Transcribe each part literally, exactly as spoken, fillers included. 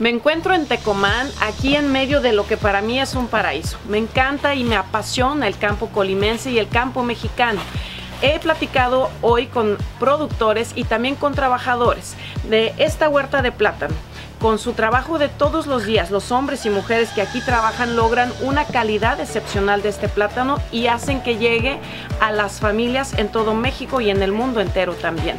Me encuentro en Tecomán, aquí en medio de lo que para mí es un paraíso. Me encanta y me apasiona el campo colimense y el campo mexicano. He platicado hoy con productores y también con trabajadores de esta huerta de plátano. Con su trabajo de todos los días, los hombres y mujeres que aquí trabajan logran una calidad excepcional de este plátano y hacen que llegue a las familias en todo México y en el mundo entero también.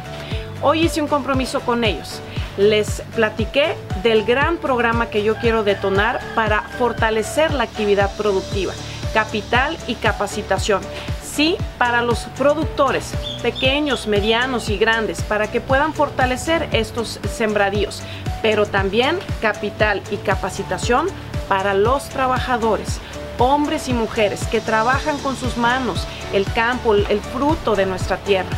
Hoy hice un compromiso con ellos. Les platiqué del gran programa que yo quiero detonar para fortalecer la actividad productiva, capital y capacitación. Sí, para los productores pequeños, medianos y grandes, para que puedan fortalecer estos sembradíos, pero también capital y capacitación para los trabajadores, hombres y mujeres que trabajan con sus manos el campo, el fruto de nuestra tierra.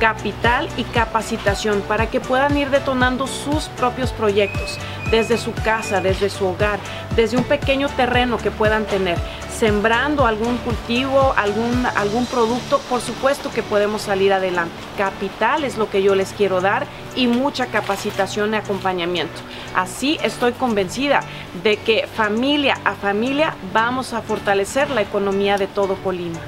Capital y capacitación para que puedan ir detonando sus propios proyectos desde su casa, desde su hogar, desde un pequeño terreno que puedan tener, sembrando algún cultivo, algún, algún producto. Por supuesto que podemos salir adelante. Capital es lo que yo les quiero dar y mucha capacitación y acompañamiento. Así estoy convencida de que familia a familia vamos a fortalecer la economía de todo Colima.